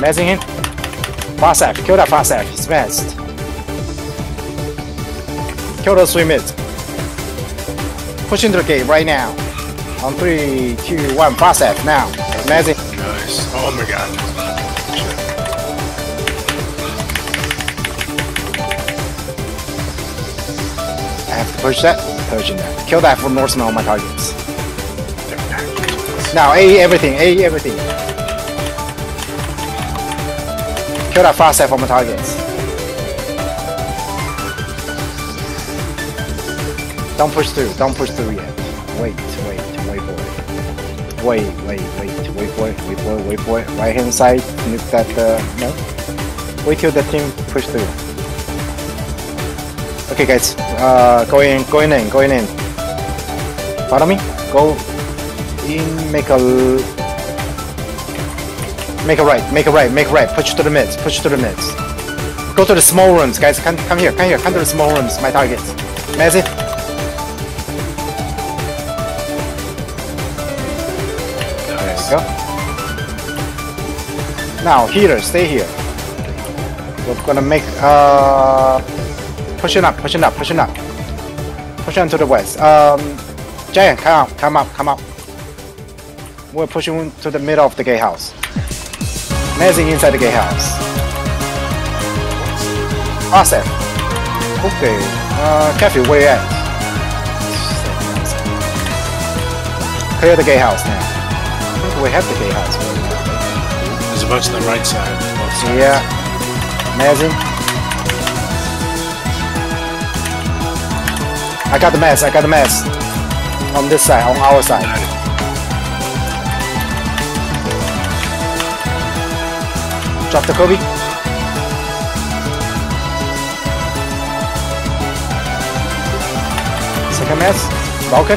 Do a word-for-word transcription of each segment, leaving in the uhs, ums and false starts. Mezzing him. Pasak. Kill that Pasak. He's messed. Kill those three mids. Push into the gate right now. On three, two, one. Pasak now. Mezzing. Nice. Oh my god. I have to push that. Push in there. Kill that for Norseman on my targets. Now A E everything. A E everything. Kill that fast set for my targets. Don't push through. Don't push through yet. Wait, wait, wait, boy. Wait, wait, wait, wait, boy. Wait, boy, wait, boy. Right hand side. Nuke that. Uh, no. Wait till the team push through. Okay, guys. Uh, go in, go in, in, go in. Follow me. Go in. Make a. Make a right, make a right, make a right, push to the mids, push to the mids. Go to the small rooms, guys, come, come here, come here, come to the small rooms, my targets. Mezzy. There we go. Now, healer, stay here. We're gonna make, uh... pushing up, pushing up, pushing up. Pushing on to the west. Um, Giant, come out, come up, come up. We're pushing to the middle of the gatehouse. Amazing inside the gatehouse. Awesome. Okay. Uh, Cafe, where you at? Clear the gatehouse now. I think we have the gatehouse. There's a bunch on the right side. Yeah. Amazing. I got the mess. I got the mess. On this side. On our side. Drop the Kobe. Second mess. Vulcan.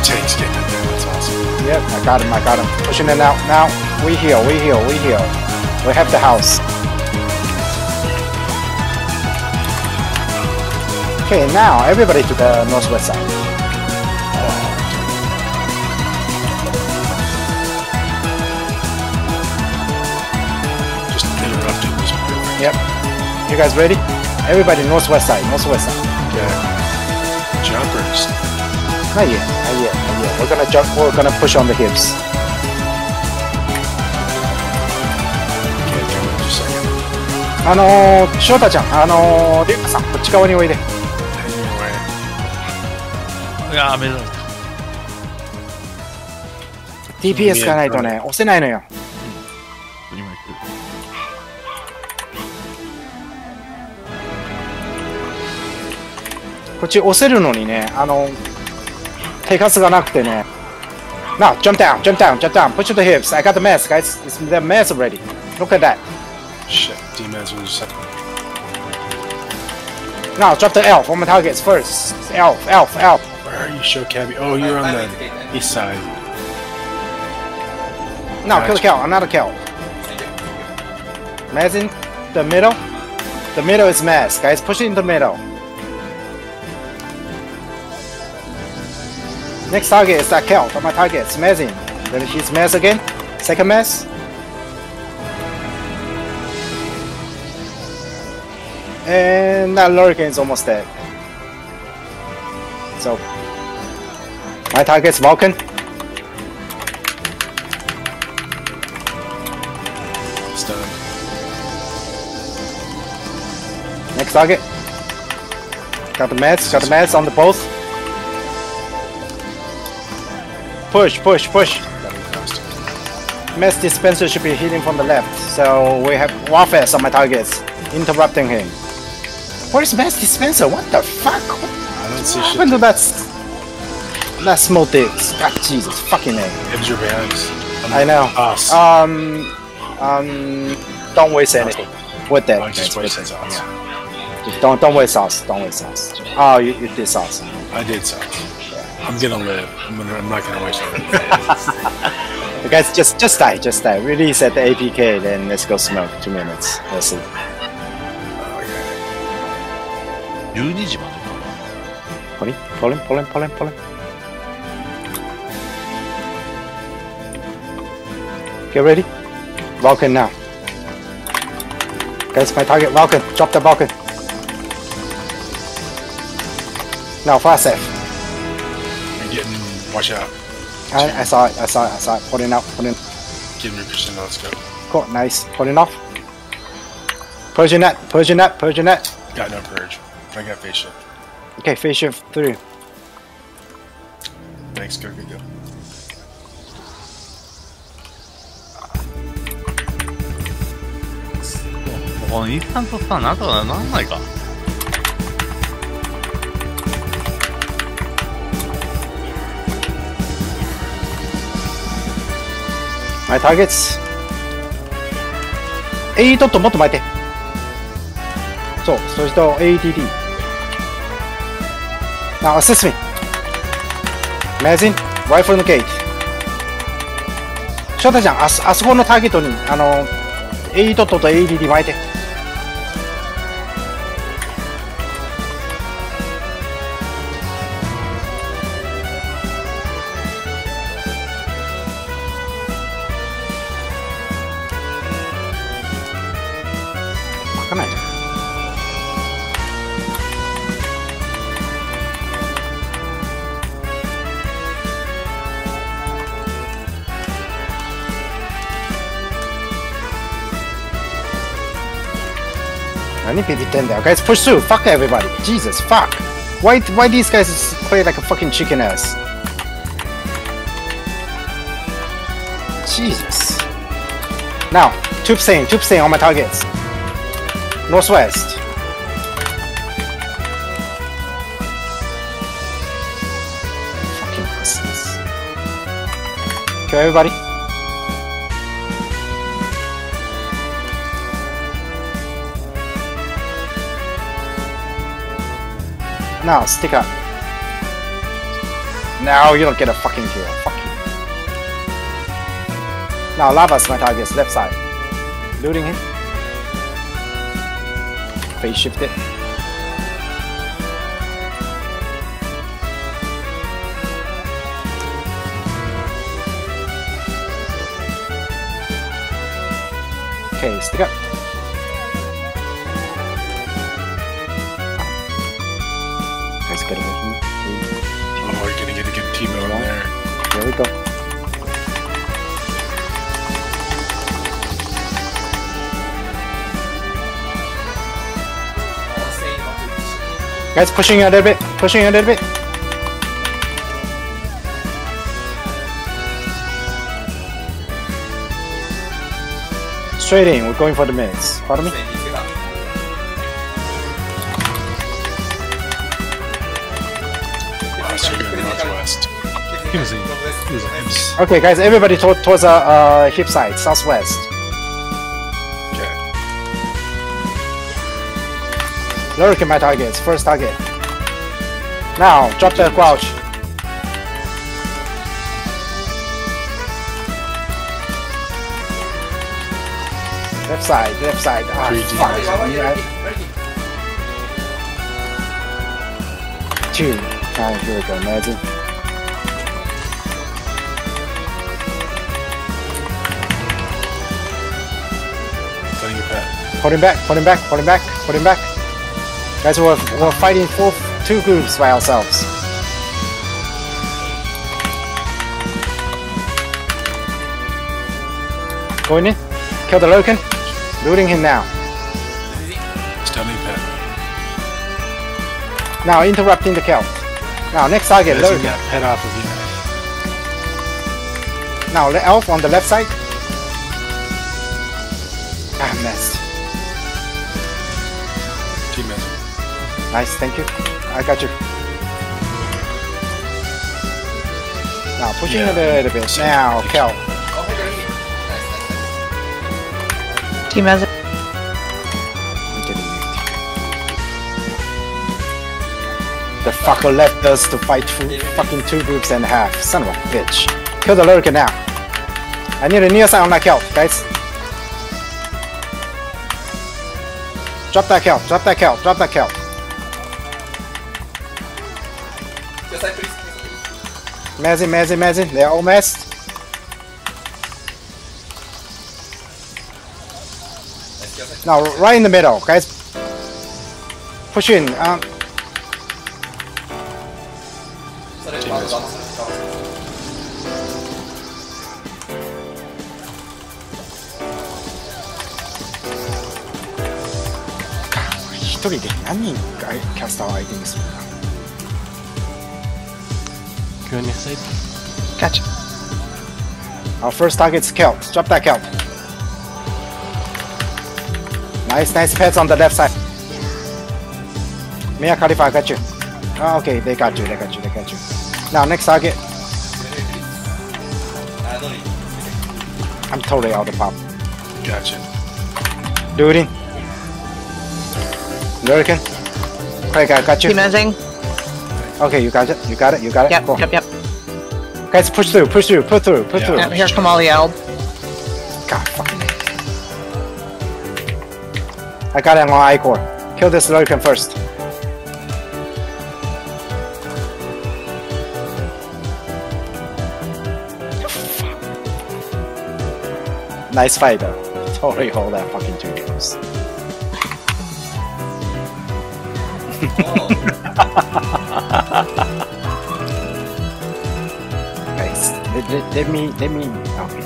Change it. That's awesome. Yep, I got him. I got him. Pushing it out now. We heal. We heal. We heal. We have the house. Okay, now everybody to the northwest side. Yep. You guys ready? Everybody northwest side, northwest side. Yeah. Jumpers. Not yet, not yet, not yet. We're gonna jump, we're gonna push on the hips. Okay, jump in just a second. Ano, Shota-chan, ano, Ryuka-san, this way. Anyway. Yeah, I'm in. D P S がないとね、押せないのよ。 こっち押せるのにね、あの手数がなくてね。Now jump down, jump down, jump down. Push to the hips. I got the mess, guys. It's the mess already. Look at that. Shit, demons will just. Now drop the elf on my targets first. Elf, elf, elf. Where are you, Shokabi? Oh, you're on the east side. Now kill the cow. Another cow. Mess in the middle. The middle is mess, guys. Push it in the middle. Next target is that kill, but my target is messing. Then he's mess again. Second mess. And that Lurigan is almost dead. So, my target is Vulcan. Stunned. Next target. Got the mess, got the mess on the both. Push, push, push. Mess dispenser should be hitting from the left, so we have Warfest on my targets, interrupting him. Where's Mess dispenser? What the fuck? What I don't see happened shit. To that, that small dick? God, Jesus, fucking name. It your behinds. I know. Us. Um, um, don't waste anything. With that, just waste it. Sauce. Yeah. Just don't, don't waste sauce. Don't waste sauce. Oh, you, you did sauce. I did sauce. I'm gonna live. I'm, gonna, I'm not gonna waste it. You guys, just just die, just die. Release at the A P K, then let's go smoke. Two minutes. Let's see. twelve時までかな。ポリン、ポリン、ポリン、ポリン、ポリン。Get ready. Vulcan now. That's my target, Vulcan. Drop the Vulcan. Now, fire safe. I'm getting, watch out. I, I saw it, I saw it, I saw it. Pulling out, pulling. Give me Christian, let's go. Cool, nice. Pulling off. Persian net, Persian net, Persian net. Got no purge. I got face shift. Okay, face shift through. Thanks, go, go, go.お兄さんとさ、なんとかならないか。My targets。えー、ちょっともっと巻いて。そう、そしてエーティーディー。Now assist me. Amazing. Rifle gate. 翔太ちゃん、あそ、あそこのターゲットにあのエートととエーディーディー巻いて。 There. Guys, push through. Fuck everybody. Jesus, fuck. Why? Why these guys play like a fucking chicken ass? Jesus. Now, tube stain, tube stain on my targets. Northwest. Fucking asses. Kill everybody. Now, stick up. Now you don't get a fucking kill. Fuck you. Now, Lava's my target, left side. Looting him. Phase shift it. Okay, stick up. There we go. Guys, pushing a little bit, pushing a little bit. Straight in, we're going for the minutes. Pardon me? Northwest. Okay, guys, everybody to towards the uh, hip side, southwest. Okay. Lurking my targets, first target. Now, drop the crouch. Left side, left side. Ah, fuck. Two. Alright, here we go, magic. Hold him back, hold him back, hold him back, hold him back. Guys, we're, we're fighting four, two groups by ourselves. Going in, kill the Loken, looting him now. Now interrupting the kill. Now next target, Loken. Head off of you. Now the elf on the left side. Ah, mess. Nice, thank you. I got you. Now pushing yeah, a little bit. Now, Kel. Team has it. The fucker left us to fight two, fucking two groups and a half. Son of a bitch. Kill the Lurker now. I need a near side on that Kel, guys. Drop that Kel, drop that Kel, drop that Kel. Mazzy, Mazzy, Mazzy, they're all messed. No, right in the middle, guys. Push in. Um.一人で何人かキャスターを相手にするんだ。Go next side. Catch. Our first target's kelp. Drop that kelp. Nice, nice pets on the left side. Mia Khalifa, I got you. Oh, okay, they got you, they got you, they got you. Now, next target. I'm totally out of pop. Gotcha. Do it in. Lurkin. Craig, I got you. Keep dancing. Okay, you got it, you got it, you got it. Yep, cool. yep, yep. Guys, push through, push through, push through, push yeah. through. Yep, here's Kamali Alb. God fucking it. I got him on I-Core. Kill this Lurkin first. Nice fight though. Totally hold that fucking two kills. Guys, let, let, let me, let me, okay.